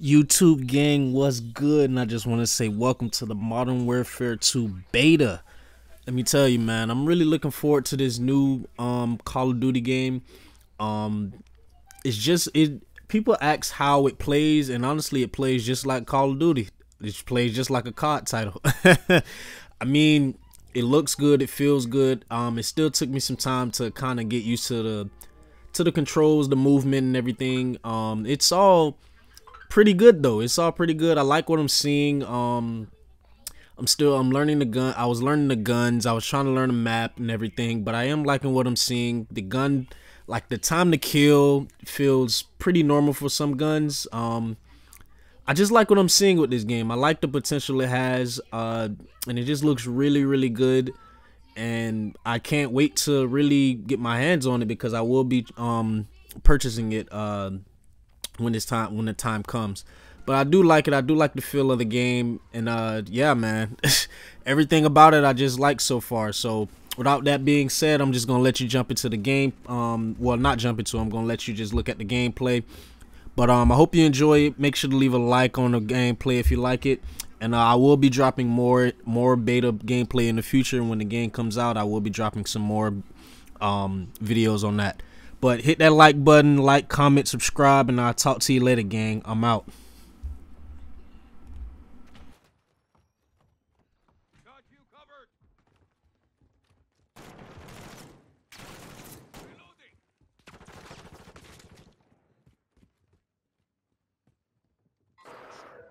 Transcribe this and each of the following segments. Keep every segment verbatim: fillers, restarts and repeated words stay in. YouTube gang, what's good? And I just want to say welcome to the Modern Warfare two beta. Let me tell you, man, I'm really looking forward to this new um Call of Duty game. Um it's just it people ask how it plays, and honestly it plays just like Call of Duty. It plays just like a C O D title. I mean, it looks good, it feels good. Um it still took me some time to kind of get used to the to the controls, the movement and everything. Um it's all pretty good though. It's all pretty good. I like what I'm seeing. Um, I'm still I'm learning the gun. I was learning the guns. I was trying to learn the map and everything, but I am liking what I'm seeing. The gun, like the time to kill, feels pretty normal for some guns. Um, I just like what I'm seeing with this game. I like the potential it has, uh, and it just looks really, really good. And I can't wait to really get my hands on it because I will be um, purchasing it. Uh, when it's time when the time comes. But I do like it. I do like the feel of the game, and uh yeah, man. Everything about it I just like so far. So without that being said, I'm just gonna let you jump into the game. Um well, not jump into, I'm gonna let you just look at the gameplay. But um I hope you enjoy it. Make sure to leave a like on the gameplay if you like it, and uh, I will be dropping more more beta gameplay in the future. And when the game comes out, I will be dropping some more um videos on that. But hit that like button, like, comment, subscribe, and I'll talk to you later, gang. I'm out. Got you covered. Reloading.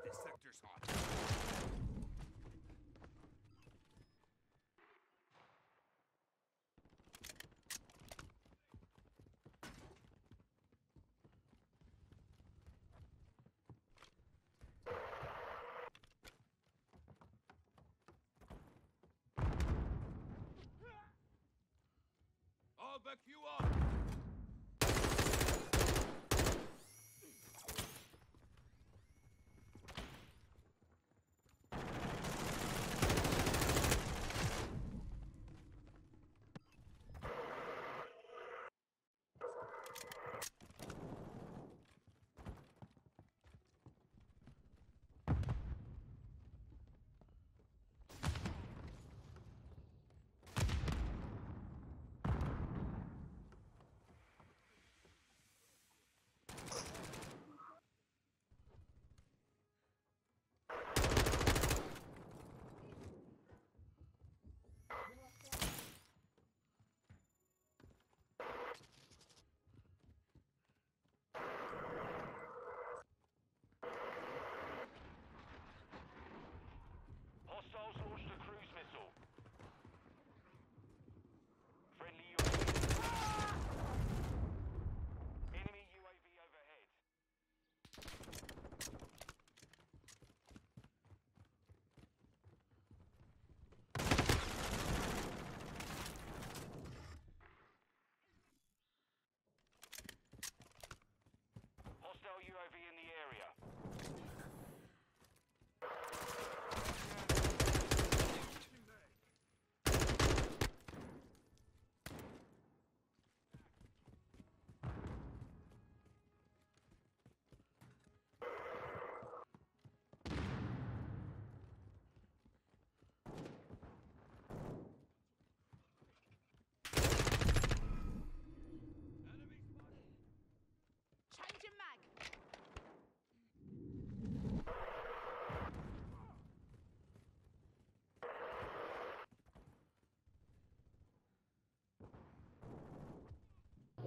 This sector's hot. Back you up.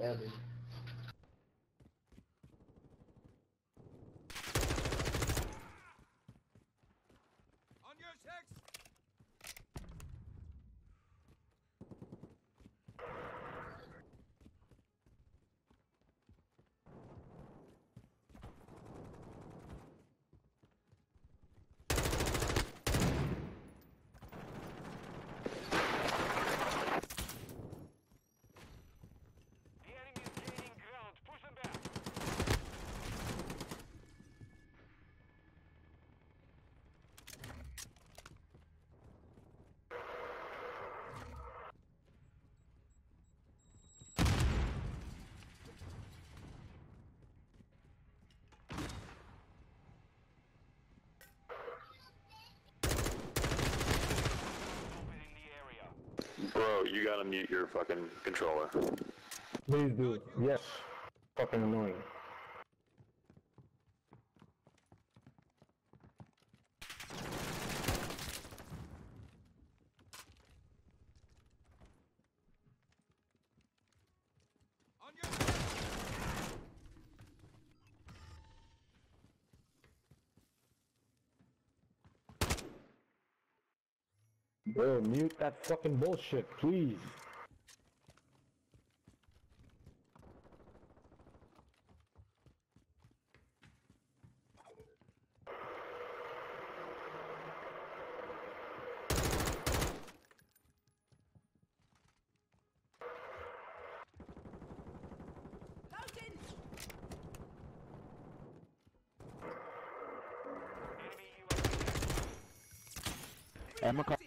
Yeah, dude. On your six. Bro, you gotta mute your fucking controller. Please do. Yes. Fucking annoying. Bro, mute that fucking bullshit, please. I'm a cop.